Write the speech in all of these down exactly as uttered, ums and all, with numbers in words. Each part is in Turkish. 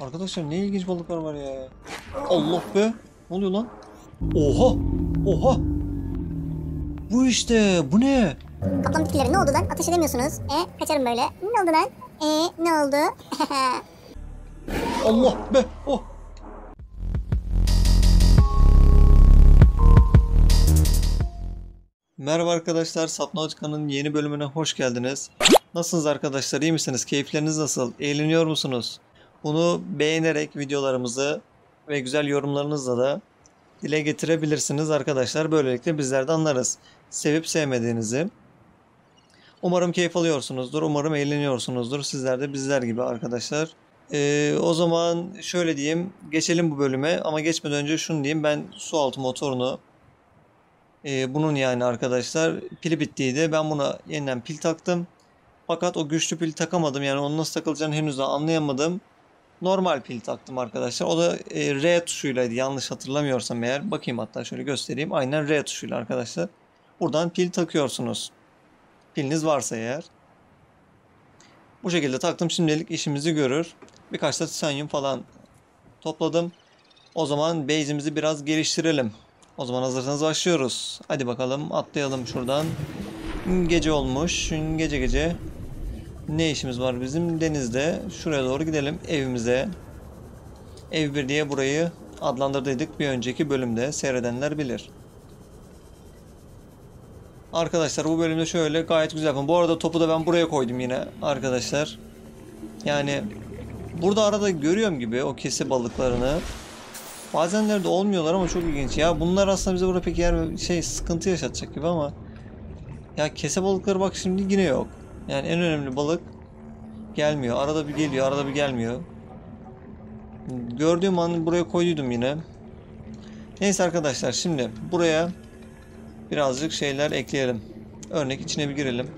Arkadaşlar ne ilginç balıklar var ya. Allah be. Ne oluyor lan? Oha. Oha. Bu işte. Bu ne? Kaplan bitkileri ne oldu lan? Ateş edemiyorsunuz. E kaçarım böyle. Ne oldu lan? E ne oldu? Allah be. Oh. Merhaba arkadaşlar, Subnautica'nın yeni bölümüne hoş geldiniz. Nasılsınız arkadaşlar, iyi misiniz? Keyifleriniz nasıl? Eğleniyor musunuz? Bunu beğenerek videolarımızı ve güzel yorumlarınızla da dile getirebilirsiniz arkadaşlar. Böylelikle bizler de anlarız sevip sevmediğinizi. Umarım keyif alıyorsunuzdur, umarım eğleniyorsunuzdur. Sizler de bizler gibi arkadaşlar. Ee, o zaman şöyle diyeyim, geçelim bu bölüme. Ama geçmeden önce şunu diyeyim, ben su altı motorunu... Bunun yani arkadaşlar pili bittiydi. Ben buna yeniden pil taktım. Fakat o güçlü pil takamadım. Yani onun nasıl takılacağını henüz daha anlayamadım. Normal pil taktım arkadaşlar. O da R tuşuylaydı yanlış hatırlamıyorsam eğer. Bakayım hatta şöyle göstereyim. Aynen R tuşuyla arkadaşlar. Buradan pil takıyorsunuz. Piliniz varsa eğer. Bu şekilde taktım. Şimdilik işimizi görür. Birkaç da titanyum falan topladım. O zaman base'imizi biraz geliştirelim. O zaman hazırsanız başlıyoruz. Hadi bakalım atlayalım şuradan. Gece olmuş. Gece gece. Ne işimiz var bizim? Denizde. Şuraya doğru gidelim. Evimize. Ev bir diye burayı adlandırdıydık bir önceki bölümde. Seyredenler bilir. Arkadaşlar bu bölümde şöyle gayet güzel yapalım. Bu arada topu da ben buraya koydum yine arkadaşlar. Yani burada arada görüyorum gibi o kese balıklarını. Bazenleri de olmuyorlar ama çok ilginç. Ya bunlar aslında bize burada pek yer şey sıkıntı yaşatacak gibi ama ya kese balıkları bak şimdi yine yok. Yani en önemli balık gelmiyor. Arada bir geliyor, arada bir gelmiyor. Gördüğüm an buraya koyduydum yine. Neyse arkadaşlar şimdi buraya birazcık şeyler ekleyelim. Örnek içine bir girelim.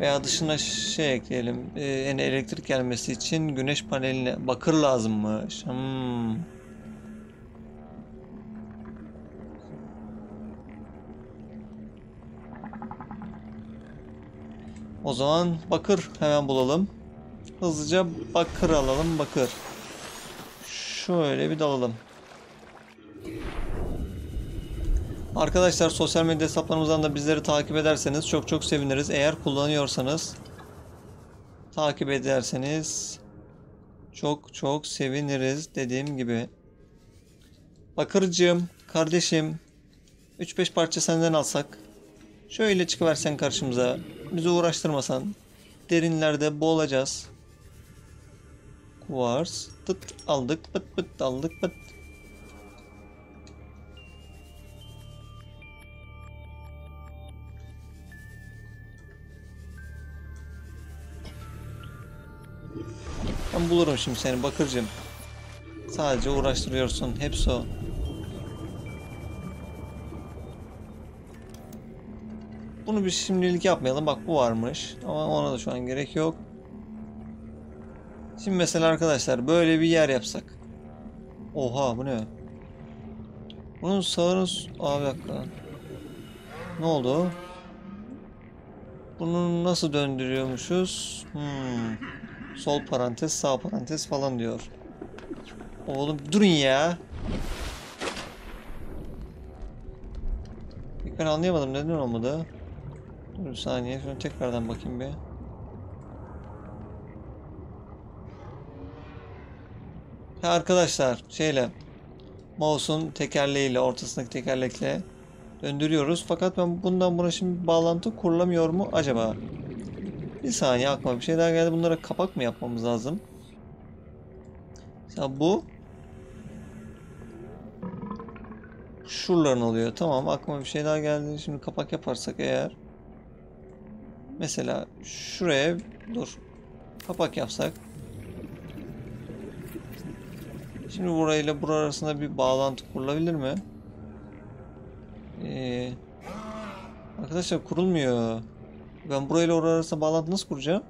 Veya dışına şey ekleyelim. Ee, yani elektrik gelmesi için güneş paneline bakır lazımmış. Hmm. O zaman bakır hemen bulalım. Hızlıca bakır alalım, bakır. Şöyle bir dalalım. Arkadaşlar sosyal medya hesaplarımızdan da bizleri takip ederseniz çok çok seviniriz. Eğer kullanıyorsanız takip ederseniz çok çok seviniriz dediğim gibi. Bakırcığım, kardeşim üç beş parça senden alsak. Şöyle çıkıversen karşımıza. Bizi uğraştırmasan. Derinlerde boğulacağız. Kuvars. Tıt aldık. Pıt pıt aldık. Pıt. Ben bulurum şimdi seni bakırcığım. Sadece uğraştırıyorsun. Hepsi o. Bunu bir şimdilik yapmayalım. Bak bu varmış. Ama ona da şu an gerek yok. Şimdi mesela arkadaşlar böyle bir yer yapsak. Oha bu ne? Bunun sağırın... Aa bir dakika. Ne oldu? Bunu nasıl döndürüyormuşuz? Hmm. Sol parantez sağ parantez falan diyor. Oğlum durun ya. Ben anlayamadım neden olmadı. Dur bir saniye. Şunu tekrardan bakayım bir. Ha arkadaşlar şeyle mouse'un tekerleğiyle ortasındaki tekerlekle döndürüyoruz. Fakat ben bundan buna şimdi bağlantı kurulamıyor mu acaba? Bir saniye aklıma bir şey daha geldi. Bunlara kapak mı yapmamız lazım? Mesela bu şuraların oluyor. Tamam aklıma bir şey daha geldi. Şimdi kapak yaparsak eğer mesela şuraya dur kapak yapsak şimdi burayla bura arasında bir bağlantı kurulabilir mi? Ee, arkadaşlar kurulmuyor. Ben burayla orası arasında bağlantı nasıl kuracağım?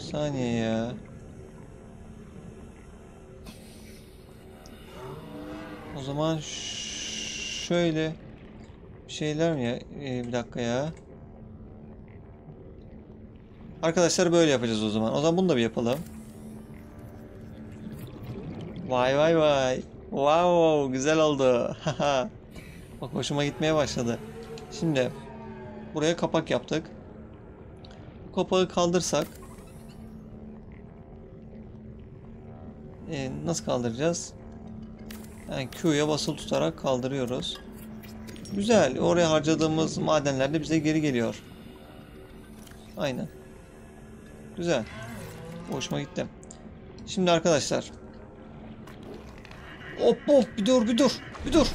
Saniye ya. O zaman şöyle bir şeyler mi ya? Ee, bir dakika ya. Arkadaşlar böyle yapacağız o zaman. O zaman bunu da bir yapalım. Vay vay vay. Wow, güzel oldu. Bak hoşuma gitmeye başladı. Şimdi buraya kapak yaptık. Bu kapağı kaldırsak. Ee, nasıl kaldıracağız? Yani Q'ya basılı tutarak kaldırıyoruz. Güzel. Oraya harcadığımız madenler de bize geri geliyor. Aynen. Güzel. Hoşuma gitti. Şimdi arkadaşlar. Hop hop bir dur bir dur. Bir dur.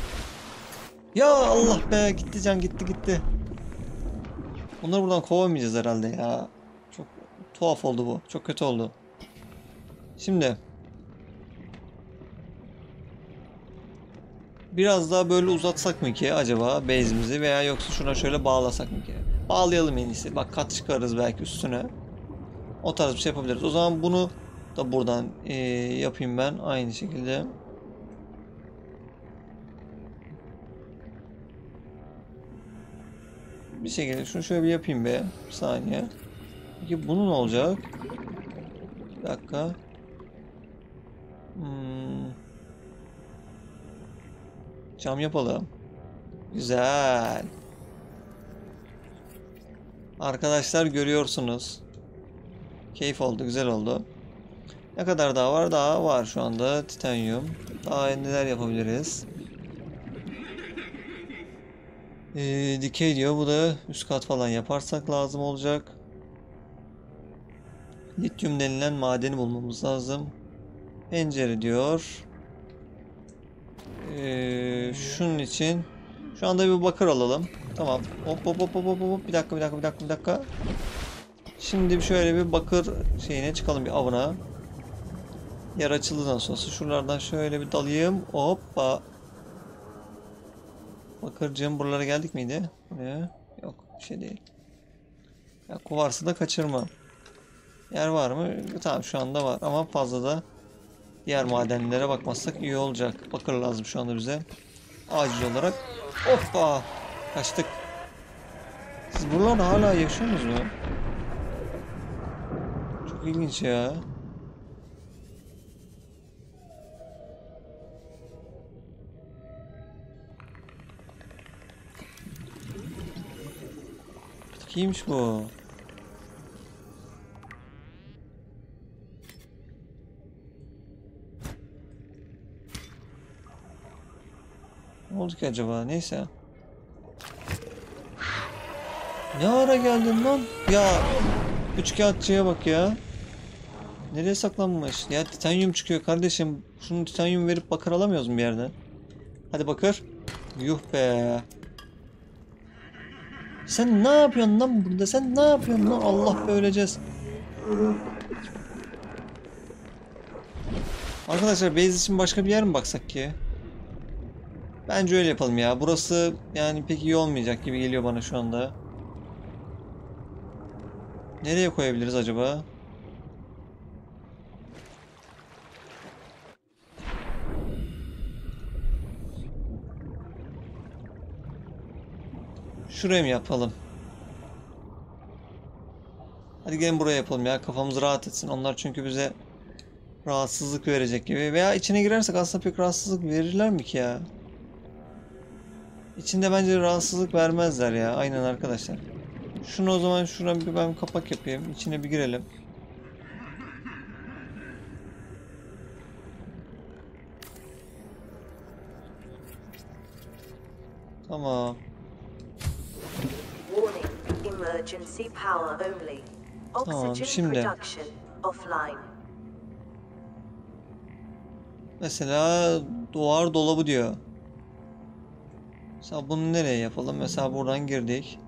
Ya Allah be, gitti can, gitti gitti. Bunları buradan kovamayacağız herhalde ya. Çok tuhaf oldu bu. Çok kötü oldu. Şimdi. Biraz daha böyle uzatsak mı ki acaba base'imizi, veya yoksa şuna şöyle bağlasak mı ki? Bağlayalım en iyisi. Bak kat çıkarız belki üstüne. O tarz bir şey yapabiliriz. O zaman bunu da buradan e, yapayım ben aynı şekilde. Bir şekilde şunu şöyle bir yapayım be. Bir saniye. Peki bunun olacak? Bir dakika. Hmm. Cam yapalım. Güzel. Arkadaşlar görüyorsunuz. Keyif oldu, güzel oldu. Ne kadar daha var? Daha var şu anda. Titanyum. Daha neler yapabiliriz? Ee, dikey diyor. Bu da üst kat falan yaparsak lazım olacak. Lityum denilen madeni bulmamız lazım. Pencere diyor. Ee, şunun için şu anda bir bakır alalım. Tamam. Hop hop hop hop hop hop. Bir dakika bir dakika bir dakika bir dakika. Şimdi şöyle bir bakır şeyine çıkalım, bir avına. Yer açıldı nasıl olsa. Şuralardan şöyle bir dalayım. Hoppa. Bakırcığım buralara geldik miydi? Buraya. Yok bir şey değil. Ya kovarsa da kaçırma. Yer var mı? Tamam şu anda var ama fazla da diğer madenlere bakmazsak iyi olacak. Bakır lazım şu anda bize. Acil olarak. Hoppa. Kaçtık. Siz buralarda hala yaşıyorsunuz mu? Çok ilginç ya. Kimmiş bu? Ne oldu ki acaba? Neyse. Ne ara geldin lan? Ya üçkağıtçıya bak ya. Nereye saklanmış? Ya titanyum çıkıyor kardeşim. Şunu titanyum verip bakır alamıyoruz mu bir yerden? Hadi bakır. Yuh be. Sen ne yapıyorsun lan burada? Sen ne yapıyorsun lan? Allah be, öleceğiz. Arkadaşlar base için başka bir yer mi baksak ki? Bence öyle yapalım ya. Burası yani pek iyi olmayacak gibi geliyor bana şu anda. Nereye koyabiliriz acaba? Şuraya mı yapalım? Hadi gelin buraya yapalım ya. Kafamız rahat etsin. Onlar çünkü bize rahatsızlık verecek gibi. Veya içine girersek aslında pek rahatsızlık verirler mi ki ya? İçinde bence rahatsızlık vermezler ya. Aynen arkadaşlar. Şunu o zaman şuradan bir ben kapak yapayım. İçine bir girelim. Tamam. Tamam şimdi. Mesela duvar dolabı diyor. Mesela bunu nereye yapalım? Mesela buradan girdik.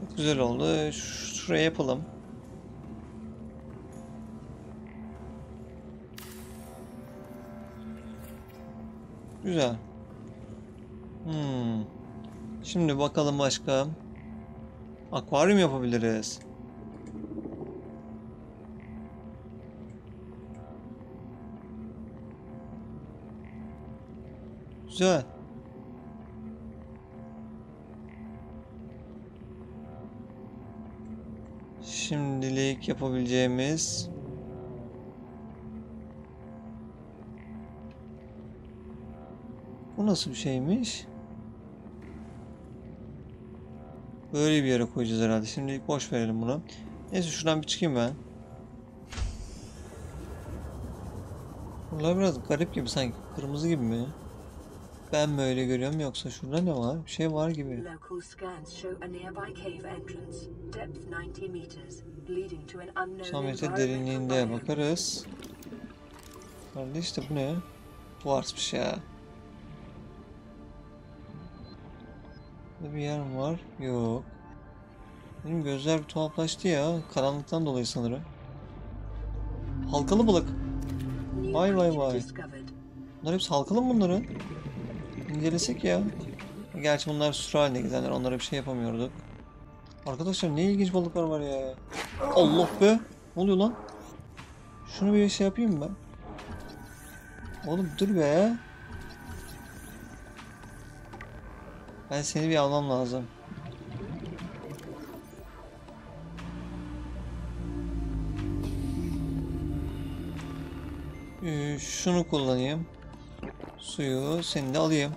Çok güzel oldu. Şuraya yapalım. Güzel. Hmm. Şimdi bakalım başka. Akvaryum yapabiliriz. Güzel. Şimdilik yapabileceğimiz bu nasıl bir şeymiş? Böyle bir yere koyacağız herhalde. Şimdilik boş verelim bunu. Neyse şuradan bir çıkayım ben. Buralar biraz garip gibi sanki. Kırmızı gibi mi? Ben mi öyle görüyorum yoksa şurada ne var? Bir şey var gibi. Samete derinliğinde bakarız. Kardeş işte bu ne? Duvarsmış ya. Burada bir yer mi var? Yok. Benim gözler bir tuhaflaştı ya. Karanlıktan dolayı sanırım. Halkalı balık. Vay vay vay. Bunlar hepsi halkalı mı bunların? İncelesek ya. Gerçi bunlar sürü haline gidenler. Onlara bir şey yapamıyorduk. Arkadaşlar ne ilginç balıklar var ya. Allah be. Ne oluyor lan? Şunu bir şey yapayım mı ben? Oğlum dur be. Ben seni bir almam lazım. Ee, şunu kullanayım. Suyu seni de alayım.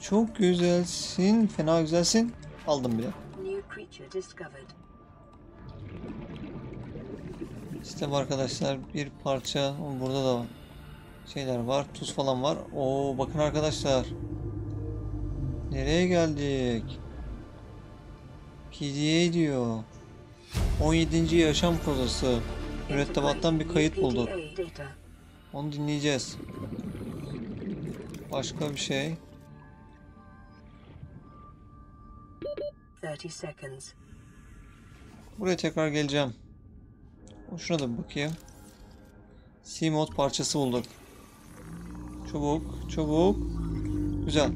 Çok güzelsin. Fena güzelsin. Aldım bile. İşte arkadaşlar bir parça. Burada da var. Şeyler var. Tuz falan var. Oo bakın arkadaşlar. Nereye geldik? P D A diyor. on yedinci yaşam kozası. Mürettebattan bir kayıt bulduk. Onu dinleyeceğiz. Başka bir şey. Buraya tekrar geleceğim. Şuna da bir bakayım. Seamoth parçası bulduk. Çabuk, çabuk. Güzel.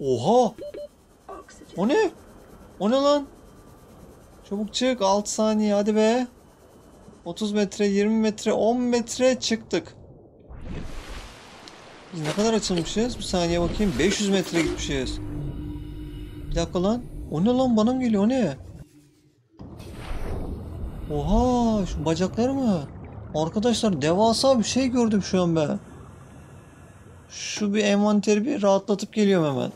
Oha! O ne? O ne lan? Çabuk çık. altı saniye hadi be. otuz metre, yirmi metre, on metre çıktık. Biz ne kadar açılmışız? Bir saniye bakayım. beş yüz metre gitmişiz. Bir dakika lan. O ne lan? Bana mı geliyor? O ne? Oha! Şu bacaklar mı? Arkadaşlar devasa bir şey gördüm şu an ben. Şu bir envanteri bir rahatlatıp geliyorum hemen.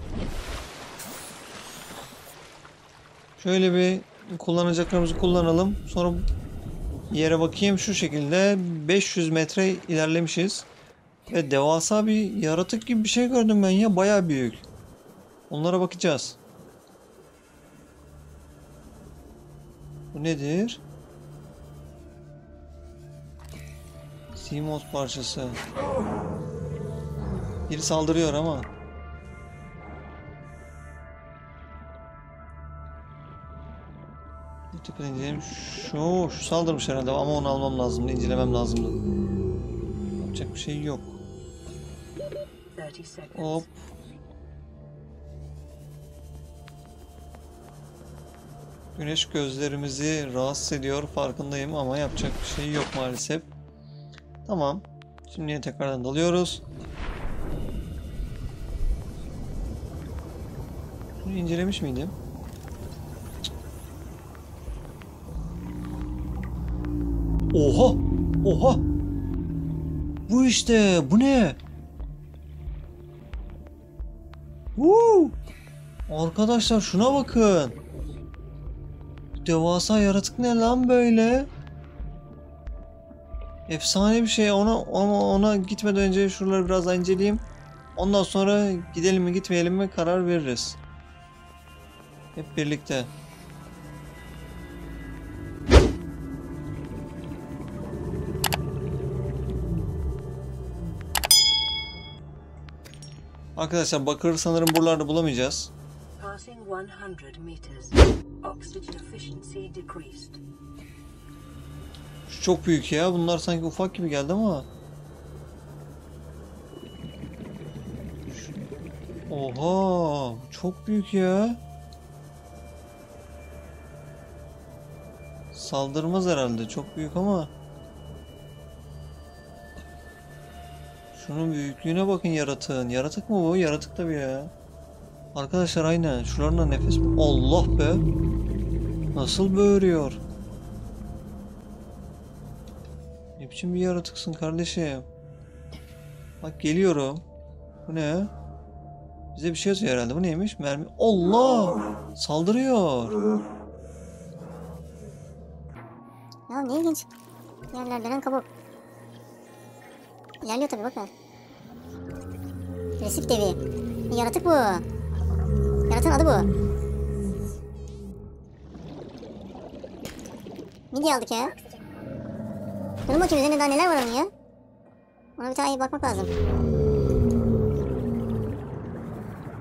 Şöyle bir kullanacaklarımızı kullanalım. Sonra yere bakayım. Şu şekilde beş yüz metre ilerlemişiz. Ve devasa bir yaratık gibi bir şey gördüm ben ya. Bayağı büyük. Onlara bakacağız. Bu nedir? Seamoth parçası. Biri saldırıyor ama. Tepeden inceleyelim. Şu, şu saldırmış herhalde ama onu almam lazımdı, incelemem lazımdı. Yapacak bir şey yok. Hop. Güneş gözlerimizi rahatsız ediyor, farkındayım ama yapacak bir şey yok maalesef. Tamam. Şimdi tekrardan dalıyoruz. Bunu incelemiş miydim? Oha! Oha! Bu işte! Bu ne? Woo! Arkadaşlar şuna bakın! Devasa yaratık ne lan böyle? Efsane bir şey. Ona ona, ona gitmeden önce şuraları biraz inceleyeyim. Ondan sonra gidelim mi gitmeyelim mi karar veririz. Hep birlikte. Arkadaşlar bakır sanırım buralarda bulamayacağız. Şu çok büyük ya. Bunlar sanki ufak gibi geldi ama. Oha! Çok büyük ya. Saldırmaz herhalde. Çok büyük ama. Şunun büyüklüğüne bakın yaratığın. Yaratık mı bu? Yaratık tabii ya. Arkadaşlar aynen. Şuralarına nefes... Allah be! Nasıl böğürüyor? Ne biçim bir yaratıksın kardeşim? Bak geliyorum. Bu ne? Bize bir şey yazıyor herhalde. Bu neymiş? Mermi... Allah! Saldırıyor. Ya ne ilginç. Yerler dönen kabuk. İlerliyor tabii bakar. Resip devi. Yaratık bu. Yaratığın adı bu. Midye aldık ya. Durun bakayım üzerinde daha neler var onun ya. Ona bir tane iyi bakmak lazım.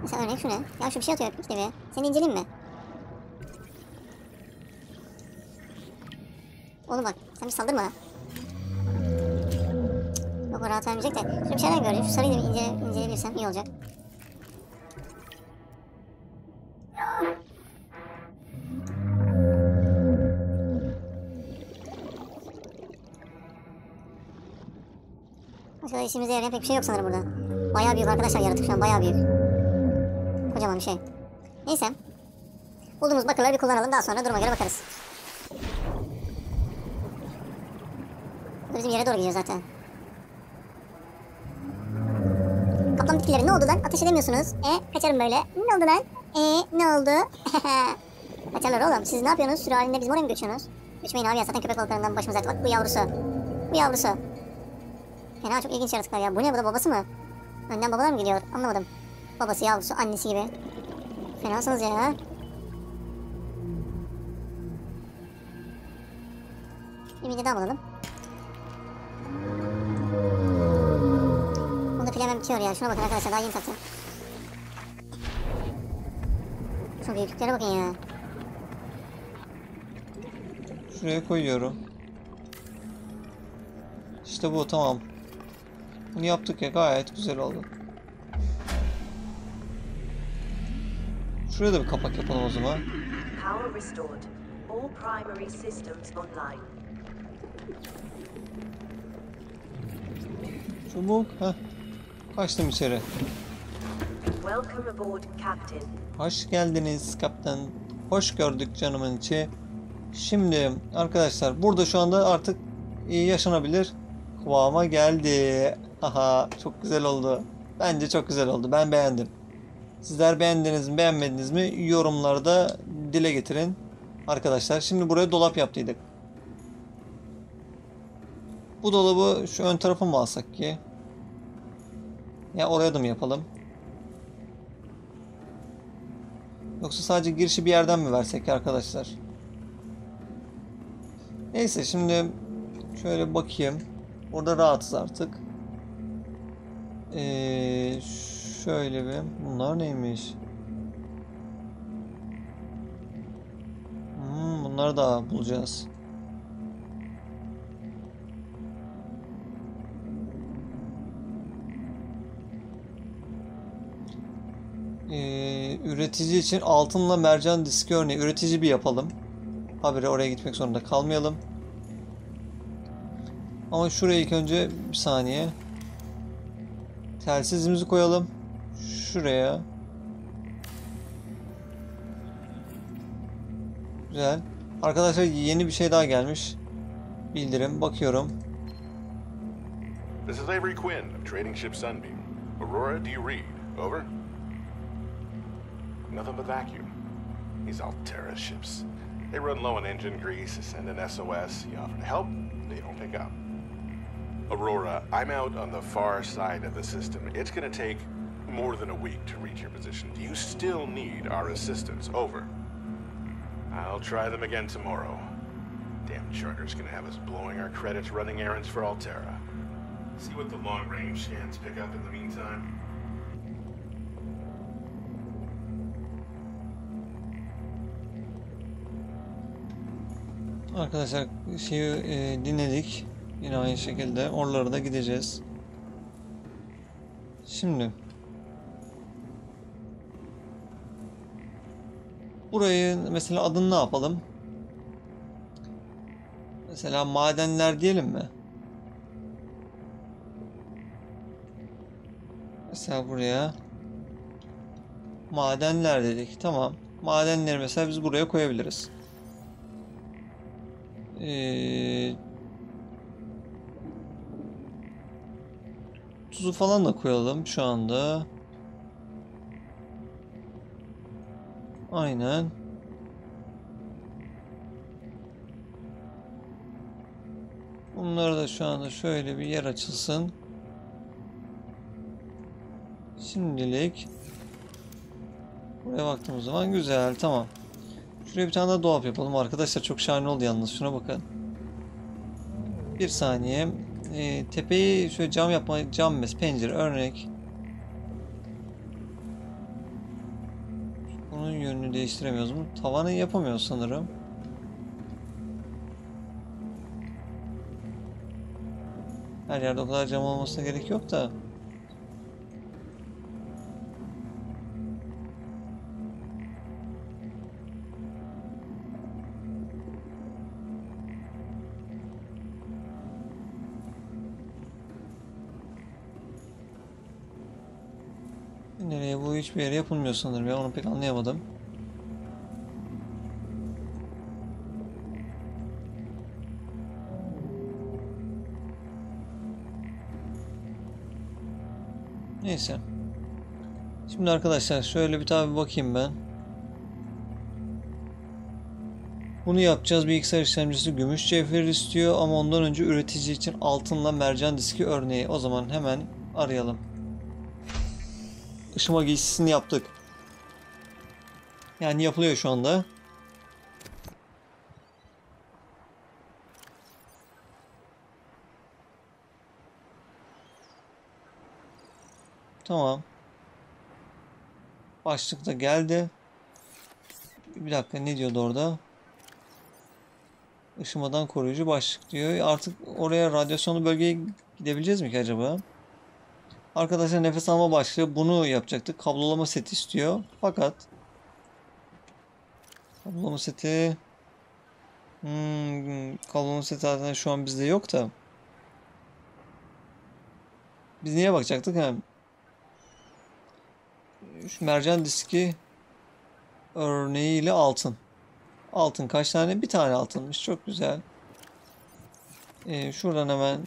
Mesela örnek şu ne? Ya şu bir şey atıyor işte be. Seni inceleyeyim mi? Oğlum bak sen bir saldırma. Yok o rahat vermeyecek de. Şöyle bir şeyler görüyorum. Şu sarıyı da bir incele, inceleyebilirsem iyi olacak. Başka işimize yarayan pek bir şey yok sanırım burada. Bayağı büyük arkadaşlar yaratık şu an bayağı büyük. Kocaman bir şey. Neyse. Bulduğumuz bakırları bir kullanalım daha sonra duruma göre bakarız. Bizim yere doğru gidiyor zaten. Kaplan bitkileri ne oldu lan? Ateş edemiyorsunuz. E kaçarım böyle. Ne oldu lan? E ne oldu? Kaçarlar oğlum. Siz ne yapıyorsunuz? Sürü halinde biz oraya mı göçüyorsunuz? Göçmeyin abi ya zaten köpek balıklarından başımıza attı. Bak bu yavrusu. Bu yavrusu. Fena çok ilginç yaratıklar ya. Bu ne? Bu da babası mı? Önden babalar mı geliyor? Anlamadım. Babası, yavrusu, annesi gibi. Fenasınız ya. Ümidi daha alalım. Bunda pil hemen bitiyor ya. Şuna bakın arkadaşlar. Daha yeni taktım. Şu büyüklüklere bakın ya. Şuraya koyuyorum. İşte bu. Tamam. Bunu yaptık ya gayet güzel oldu. Şuraya da bir kapak yapalım o zaman. Çubuk. Heh. Kaçtım içeri. Hoş geldiniz kaptan. Hoş gördük canımın içi. Şimdi arkadaşlar burada şu anda artık yaşanabilir kıvama geldi. Aha çok güzel oldu. Bence çok güzel oldu. Ben beğendim. Sizler beğendiniz mi beğenmediniz mi yorumlarda dile getirin. Arkadaşlar şimdi buraya dolap yaptıydık. Bu dolabı şu ön tarafı mı alsak ki? Ya oraya da mı yapalım? Yoksa sadece girişi bir yerden mi versek arkadaşlar? Neyse şimdi şöyle bakayım. Burada rahatız artık. Ee, şöyle bir... Bunlar neymiş? Hmm, bunları da bulacağız. Ee, üretici için altınla mercan diski örneği. Üretici bir yapalım. Habire oraya gitmek zorunda kalmayalım. Ama şuraya ilk önce bir saniye. Telsizimizi koyalım. Şuraya. Güzel. Arkadaşlar yeni bir şey daha gelmiş. Bildirim. Bakıyorum. This is Avery Quinn of Trading Ship Sunbeam. Aurora, do you read? Over. Nothing but vacuum. These Alterra ships. They run low on engine grease, send an S O S, you offer to help, they don't pick up. Aurora, I'm out on the far side of the system. It's gonna take more than a week to reach your position. You still need our assistance. Over. I'll try them again tomorrow. Damn charter's gonna have us blowing our credits running errands for Alterra. See what the long-range scans pick up in the meantime. Arkadaşlar şeyi e, dinledik. Yine aynı şekilde oralara da gideceğiz. Şimdi burayı mesela adını ne yapalım? Mesela madenler diyelim mi? Mesela buraya madenler dedik. Tamam. Madenleri mesela biz buraya koyabiliriz. Ee, tuzu falan da koyalım şu anda. Aynen. Bunları da şu anda şöyle bir yer açılsın. Şimdilik buraya baktığımız zaman güzel, tamam. Şuraya bir tane daha dolap yapalım arkadaşlar, çok şahane oldu yalnız, şuna bakın. Bir saniye. E, tepeyi şöyle cam yapma, cam mes, pencere, örnek. Bunun yönünü değiştiremiyoruz mu? Tavanı yapamıyoruz sanırım. Her yerde o kadar cam olmasına gerek yok da. Nereye, bu hiçbir yere yapılmıyor sanırım ya, onu pek anlayamadım. Neyse. Şimdi arkadaşlar şöyle bir tabi bakayım ben. Bunu yapacağız. Bilgisayar işlemcisi gümüş cevher istiyor ama ondan önce üretici için altınla mercan diski örneği. O zaman hemen arayalım. Işıma giysisini yaptık. Yani yapılıyor şu anda. Tamam. Başlık da geldi. Bir dakika, ne diyordu orada? Işımadan koruyucu başlık diyor. Artık oraya, radyasyonlu bölgeye gidebileceğiz mi ki acaba? Arkadaşlar nefes alma başlığı, bunu yapacaktık. Kablolama seti istiyor. Fakat kablolama seti hmm, kablolama seti zaten şu an bizde yok da. Biz niye bakacaktık hem? Şu mercan diski örneğiyle altın. Altın kaç tane? Bir tane altınmış. Çok güzel. Ee, şuradan hemen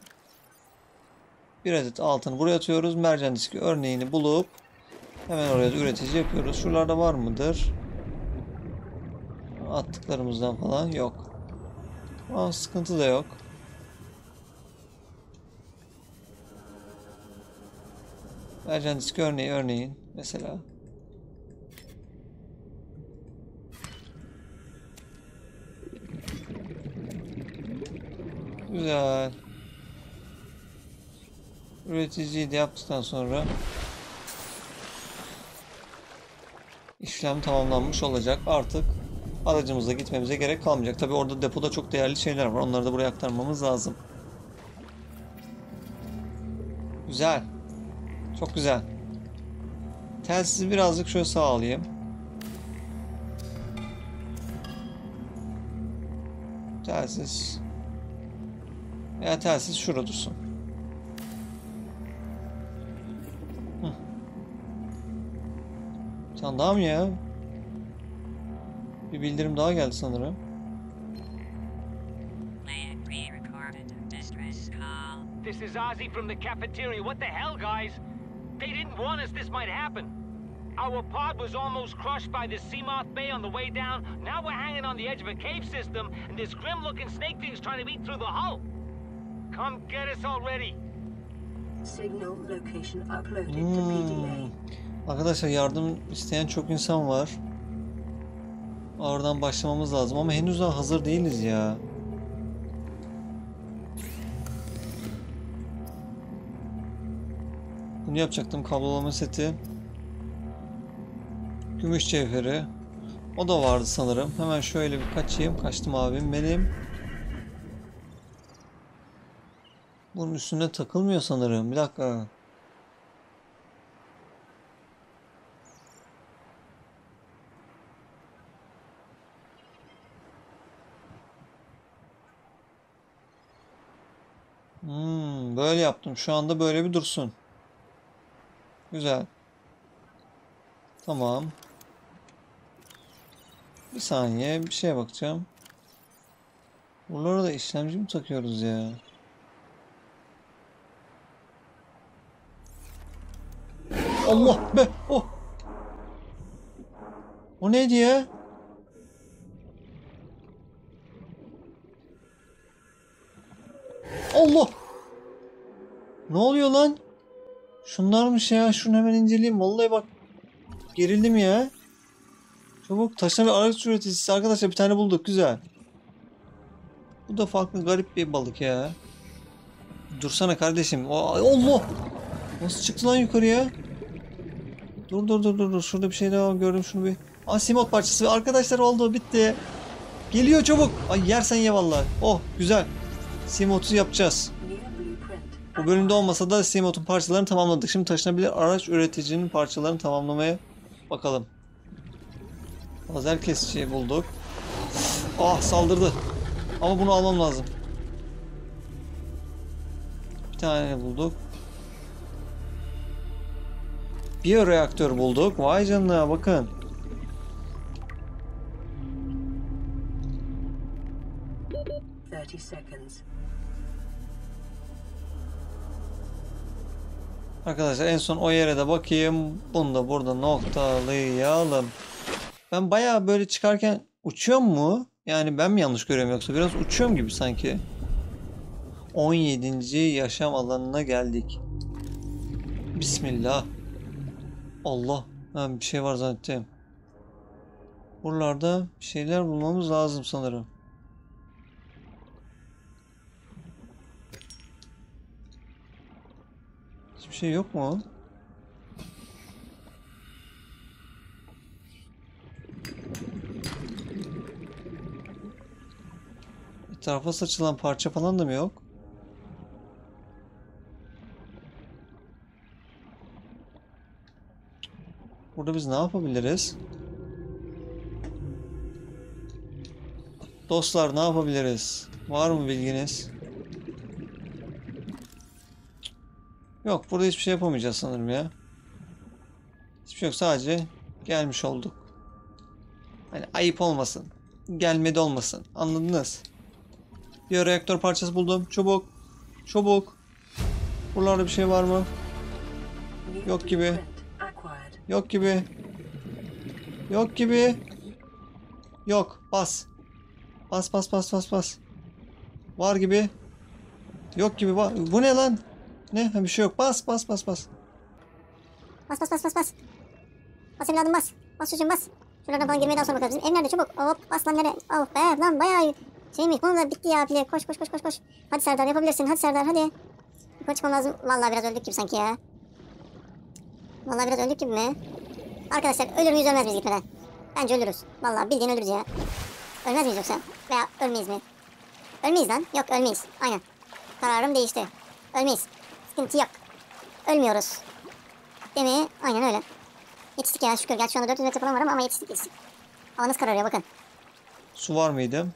bir adet altını buraya atıyoruz. Mercan diski örneğini bulup hemen oraya da üretici yapıyoruz. Şuralarda var mıdır? Attıklarımızdan falan yok. Ama sıkıntı da yok. Mercan diski örneği örneğin mesela. Güzel. Üreticiyi de yaptıktan sonra işlem tamamlanmış olacak. Artık aracımızla gitmemize gerek kalmayacak. Tabi orada depoda çok değerli şeyler var. Onları da buraya aktarmamız lazım. Güzel. Çok güzel. Telsizi birazcık şöyle sağa alayım. Telsiz. Ya telsiz şurada dursun. Daha mı ya? Bir bildirim daha geldi sanırım. This is Ozzy from the cafeteria. What the hell, guys? They didn't warn us this might happen. Our pod was almost crushed by the Seamoth bay on the way down. Now we're hanging on the edge of a cave system, and this grim-looking snake thing's trying to eat through the hull. Come get us already. Signal location uploaded to P D A. Arkadaşlar yardım isteyen çok insan var. Oradan başlamamız lazım ama henüz daha hazır değiliz ya. Bunu yapacaktım, kablolama seti. Gümüş cevheri. O da vardı sanırım. Hemen şöyle bir kaçayım. Kaçtım abim benim. Bunun üstüne takılmıyor sanırım. Bir dakika. Böyle yaptım. Şu anda böyle bir dursun. Güzel. Tamam. Bir saniye bir şeye bakacağım. Buralara da işlemci mi takıyoruz ya? Allah be! Oh! O neydi ya? Allah! Ne oluyor lan? Şunlarmış ya. Şunu hemen inceleyeyim. Vallahi bak. Gerildim ya. Çabuk. Taşlar ve araç üreticisi. Arkadaşlar bir tane bulduk. Güzel. Bu da farklı garip bir balık ya. Dursana kardeşim. Ay, Allah! Nasıl çıktı lan yukarıya? Dur dur dur dur. Şurada bir şey daha gördüm. Şunu bir... Aa, Seamoth parçası. Arkadaşlar oldu. Bitti. Geliyor çabuk. Ay yersen ye vallahi. Oh güzel. Seamoth'u yapacağız. Bu bölümde olmasa da Seamoth'un parçalarını tamamladık. Şimdi taşınabilir araç üreticinin parçalarını tamamlamaya bakalım. Lazer kesiciyi bulduk. Ah saldırdı. Ama bunu almam lazım. Bir tane bulduk. Biyoreaktör bulduk. Vay canına bakın. Arkadaşlar en son o yere de bakayım. Bunu da burada noktalayalım. Ben bayağı böyle çıkarken uçuyor mu? Yani ben mi yanlış görüyorum yoksa biraz uçuyorum gibi sanki. on yedinci yaşam alanına geldik. Bismillah. Allah. Ben bir şey var zannettim. Buralarda bir şeyler bulmamız lazım sanırım. Hiçbir şey yok mu? Etrafa saçılan parça falan da mı yok? Burada biz ne yapabiliriz? Dostlar ne yapabiliriz? Var mı bilginiz? Yok burada hiçbir şey yapamayacağız sanırım ya. Hiçbir şey yok sadece gelmiş olduk. Hani ayıp olmasın. Gelmedi olmasın. Anladınız? Bir reaktör parçası buldum. Çabuk. Çabuk. Buralarda bir şey var mı? Yok gibi. Yok gibi. Yok gibi. Yok. Bas. Bas bas bas bas bas. Var gibi. Yok gibi. Var. Bu ne lan? Ne? Bir şey yok. Bas bas bas bas. Bas bas bas bas bas. Bas evladım bas. Bas çocuğum bas. Şuradan falan girmeye daha sonra bakarız. Bizim ev nerede? Çabuk. Hop bas lan nereye? Of be lan bayağı şeymiş. Bunun da bitti ya bile. Koş koş koş koş koş. Hadi Serdar yapabilirsin. Hadi Serdar hadi. Yukarı çıkmam lazım. Vallahi biraz öldük gibi sanki ya. Vallahi biraz öldük gibi mi? Arkadaşlar ölür müyüz ölmez miyiz gitmeden? Bence ölürüz. Vallahi bildiğin ölürüz ya. Ölmez miyiz yoksa? Veya ölmeyiz mi? Ölmeyiz lan. Yok ölmeyiz. Aynen. Kararım değişti. Ölmeyiz. Sıkıntı yok. Ölmüyoruz. Değil mi? Aynen öyle. Yetiştik ya şükür. Gerçi şu anda dört yüz metre falan var ama yetiştik yetiştik. Havanız kararıyor bakın. Su var mıydı?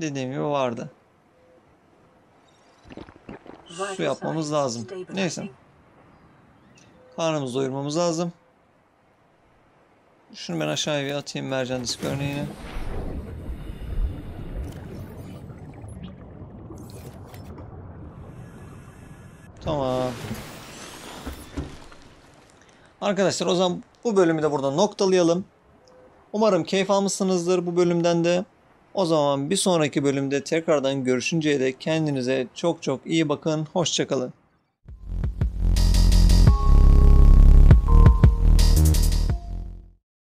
Dediğim gibi vardı. Su yapmamız lazım. Neyse. Karnımızı doyurmamız lazım. Şunu ben aşağıya bir atayım mercan disk örneğine. Tamam. Arkadaşlar o zaman bu bölümü de burada noktalayalım. Umarım keyif almışsınızdır bu bölümden de. O zaman bir sonraki bölümde tekrardan görüşünceye dek kendinize çok çok iyi bakın. Hoşça kalın.